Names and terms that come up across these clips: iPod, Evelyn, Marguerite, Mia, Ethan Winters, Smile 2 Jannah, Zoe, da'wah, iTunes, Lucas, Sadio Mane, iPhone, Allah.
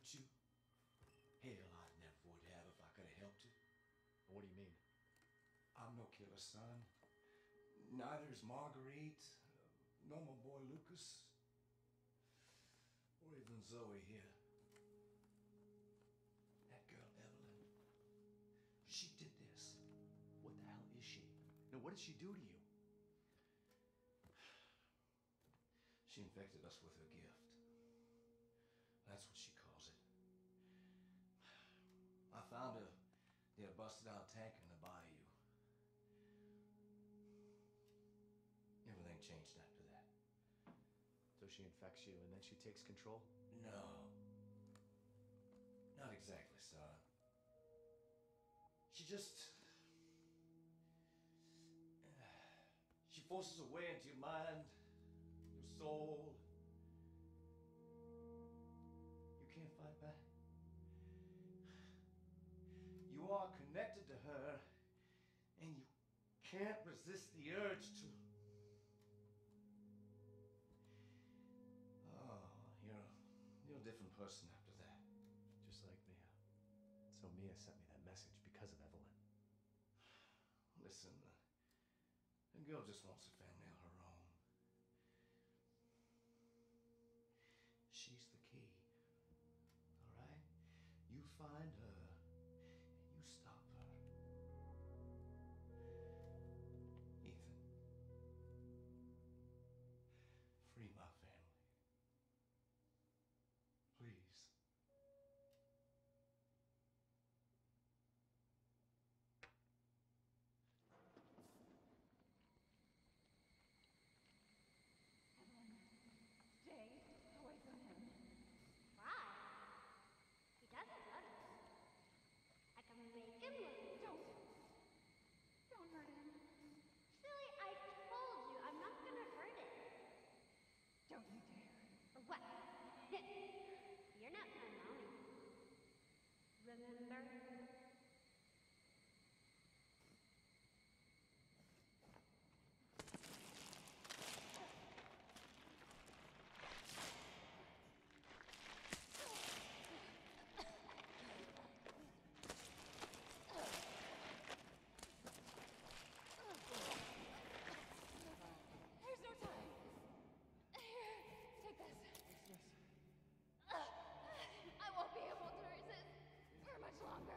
helped you? Hell, I never would have if I could have helped you. What do you mean? I'm no killer, son. Neither is Marguerite, nor my boy Lucas, or even Zoe here. That girl, Evelyn, she did this. What the hell is she? Now, what did she do to you? She infected us with her gift. That's what she calls it. I found her near a busted-out tank in the bayou. Everything changed after that. So she infects you, and then she takes control? No. Not exactly, son. She just... she forces her way into your mind, your soul. You can't fight back. You are connected to her, and you can't resist the urge to... You're a different person after that. Just like Mia. So Mia sent me that message because of Evelyn. Listen, the girl just wants a family of her own. She's the key, all right? You find her and you stop her. Ethan, free my family. Please. Evelyn, stay away from him. Why? He doesn't hurt us. I can make him look. Don't hurt him. Silly, I told you I'm not gonna hurt it. Don't you dare. Or what? You're not my mommy. Remember? There's no time. Here, take this. Yes. I won't be able to resist for much longer.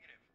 negative.